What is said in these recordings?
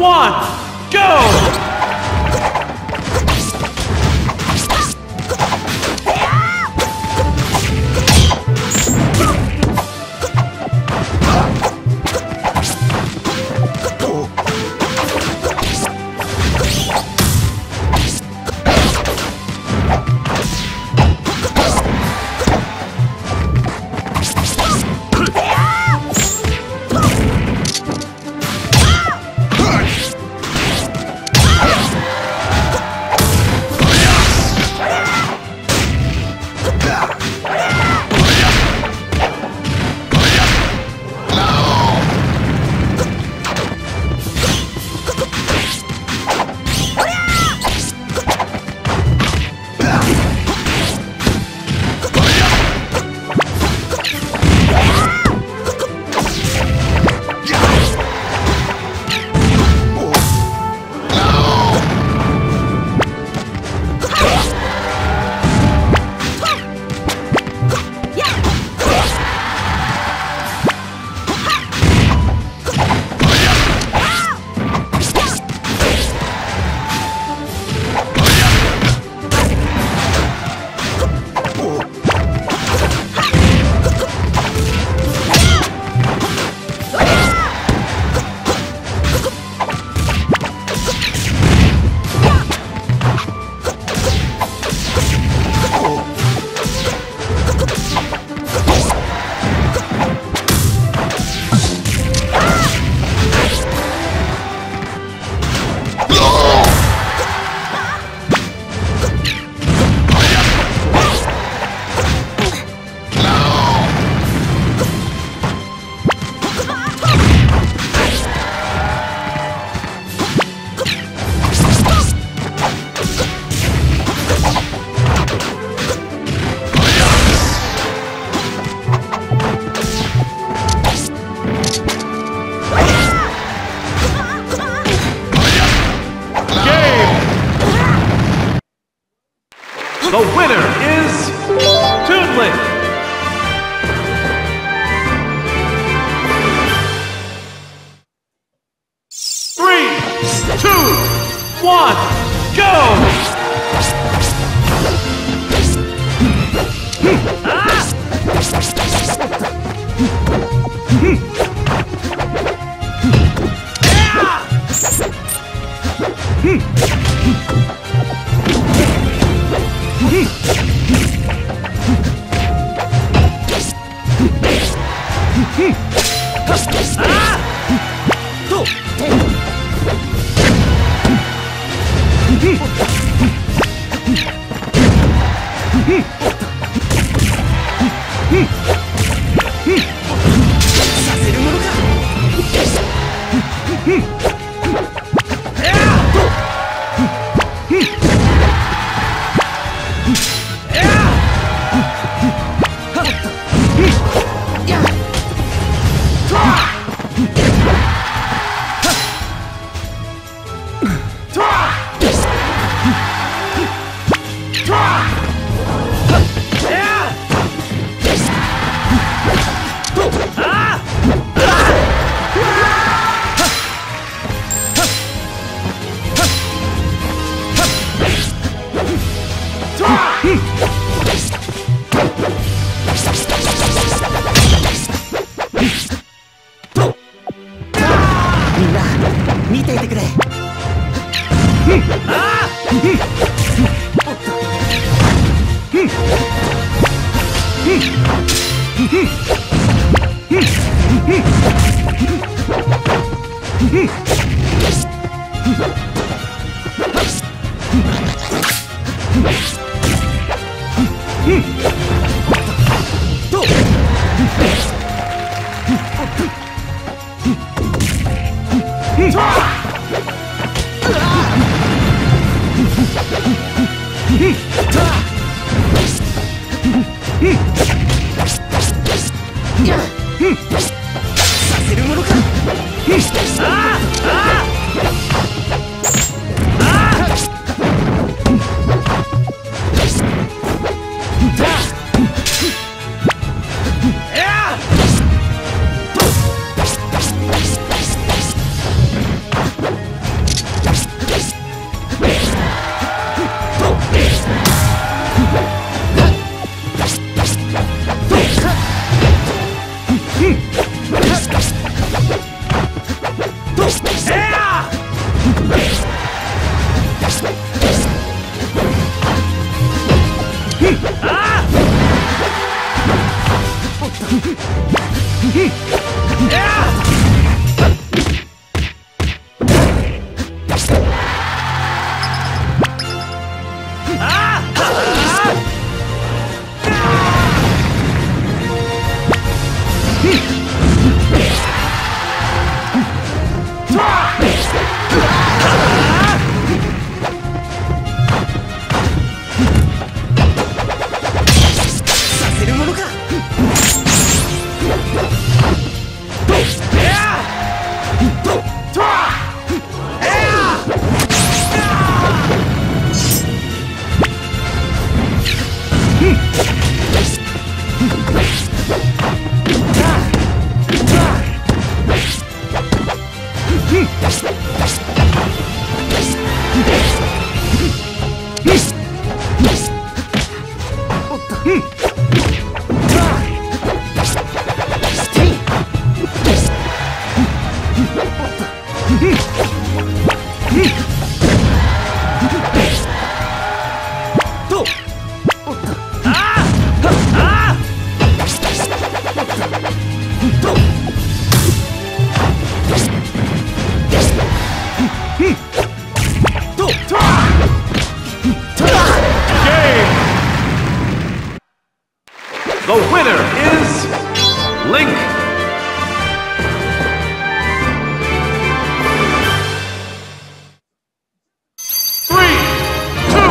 one, go! The winner is Toonlink! The winner is Link. The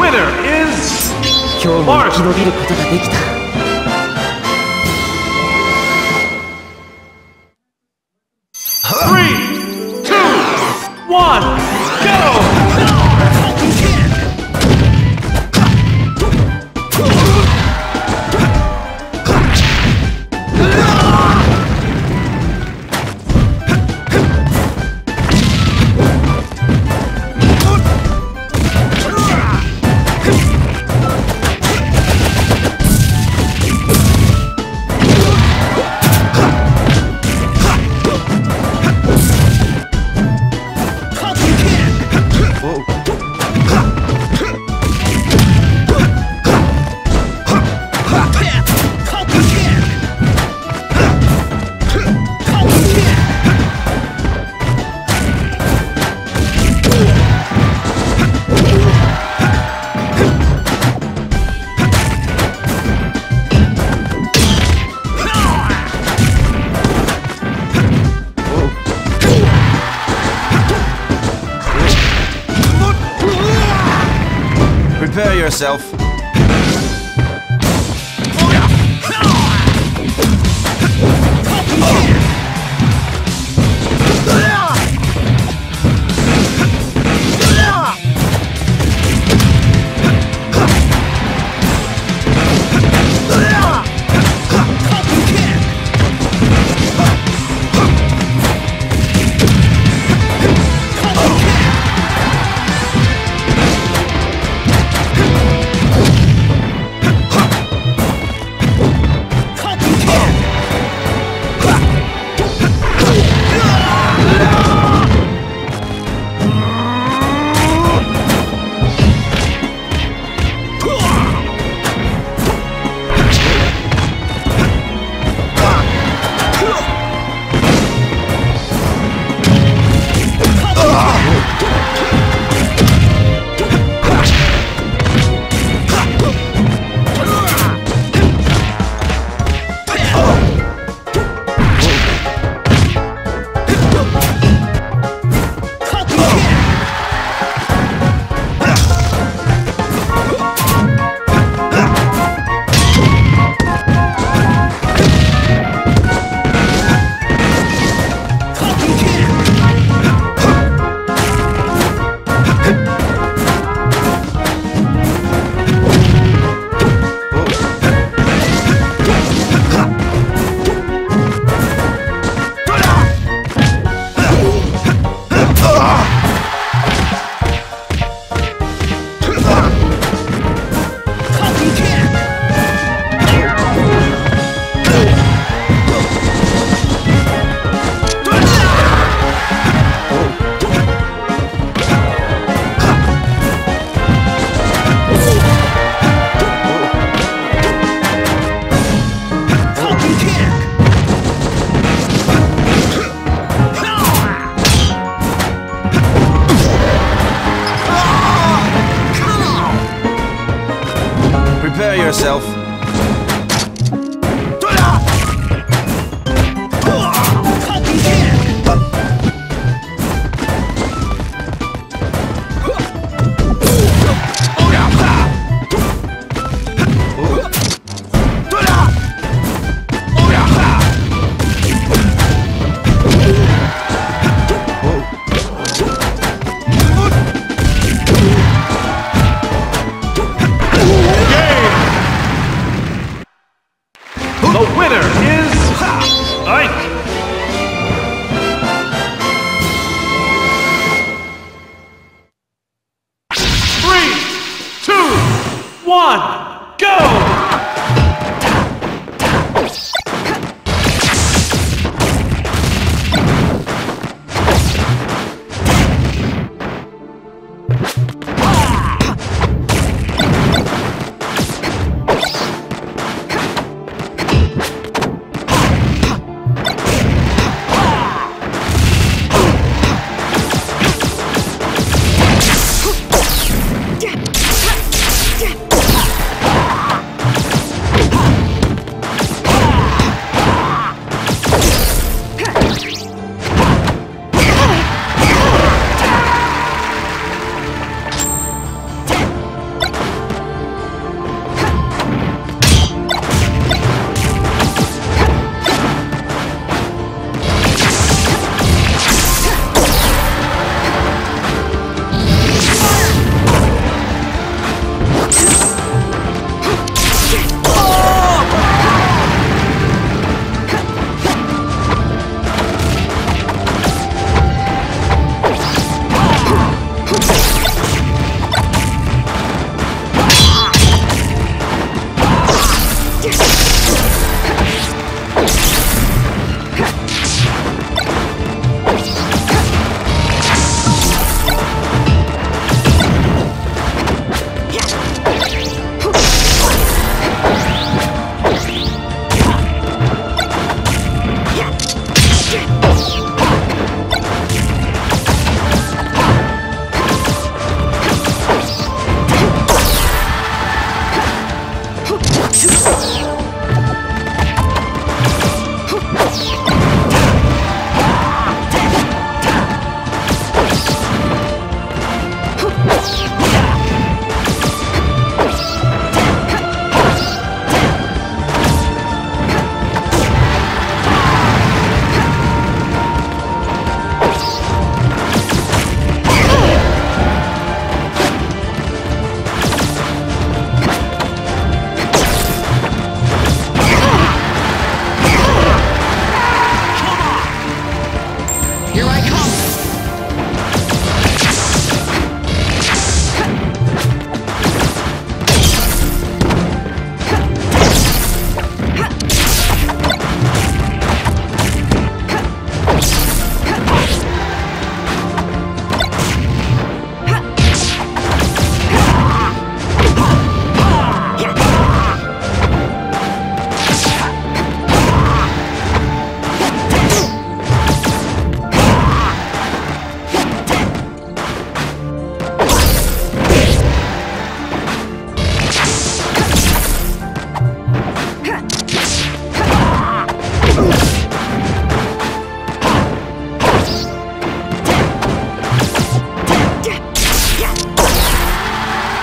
winner is... Mark! 今日も生き延びることができた。Prepare yourself. yourself. The winner is Ike! Three, two, one, go!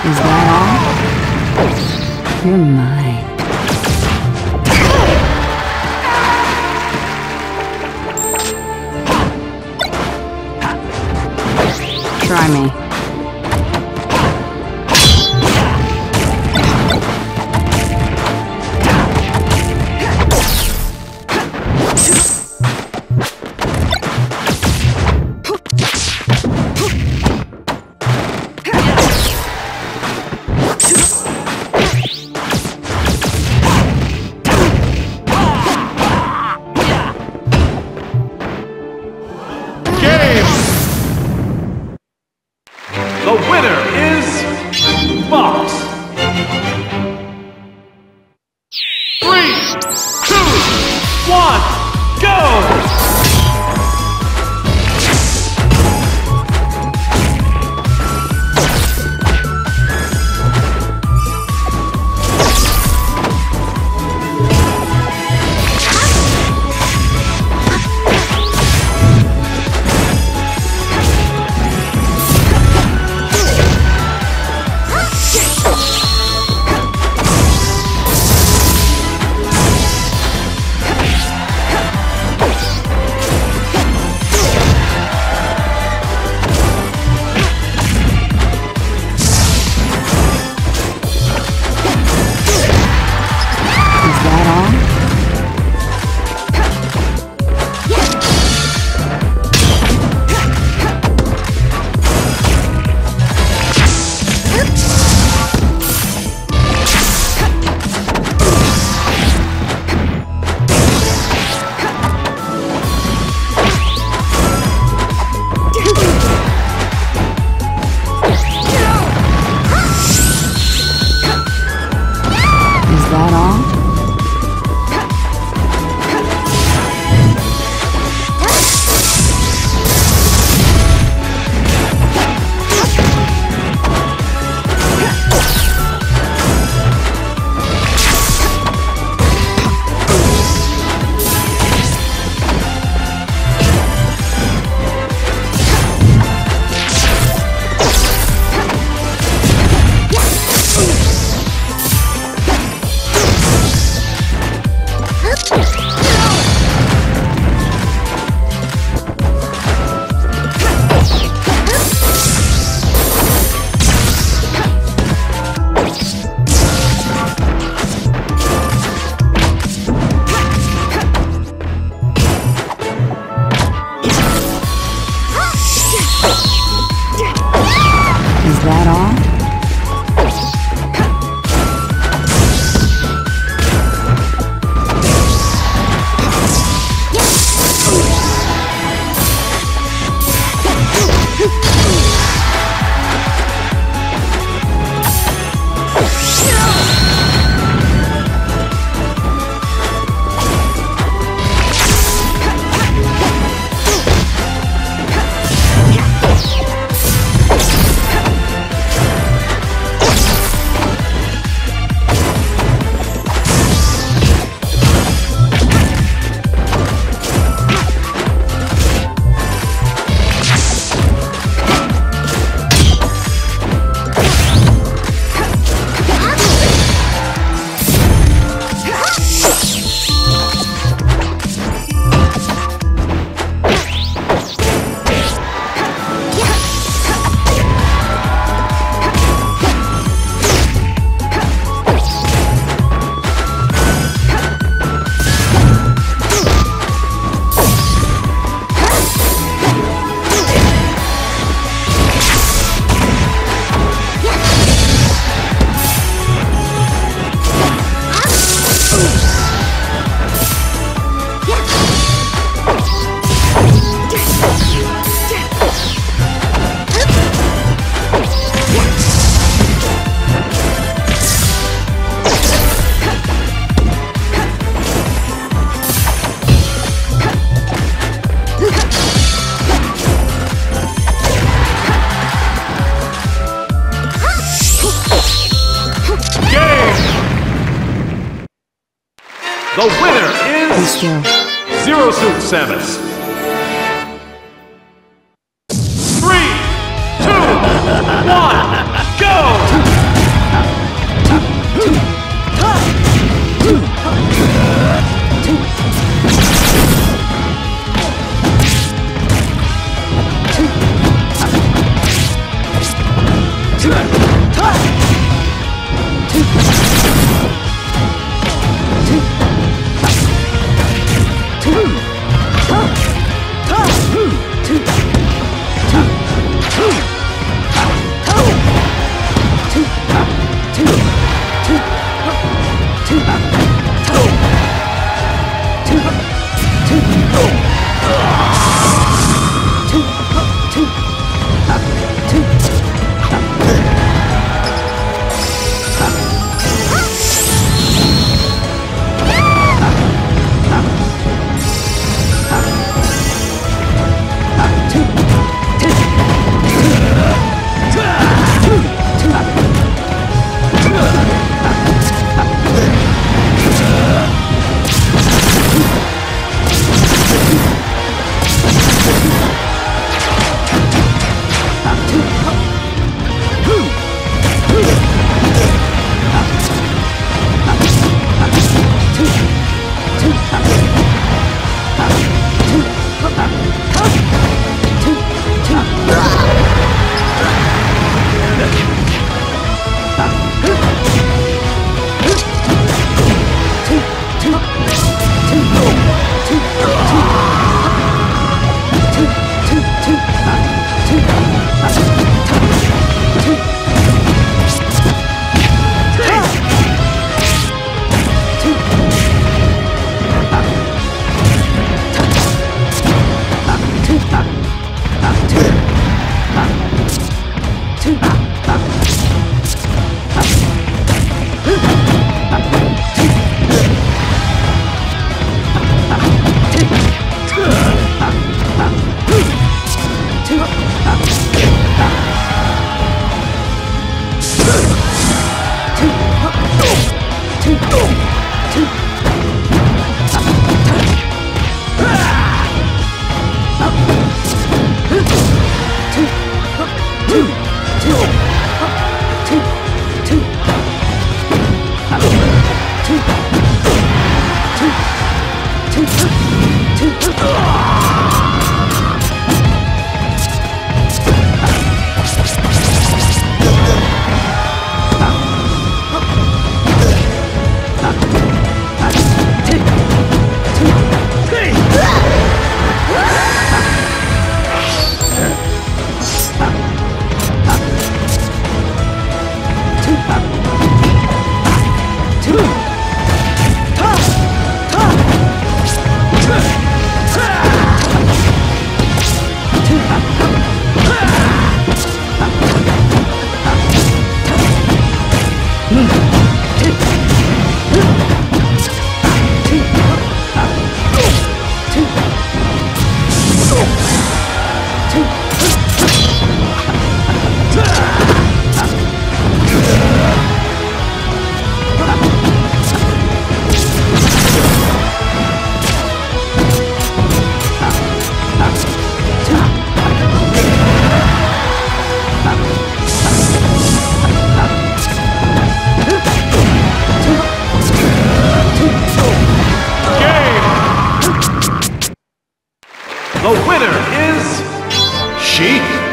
Is that all? You're mine. Try me. The winner is Zero Suit Samus. 3, 2, 1, go! Huh! The winner is Sheik.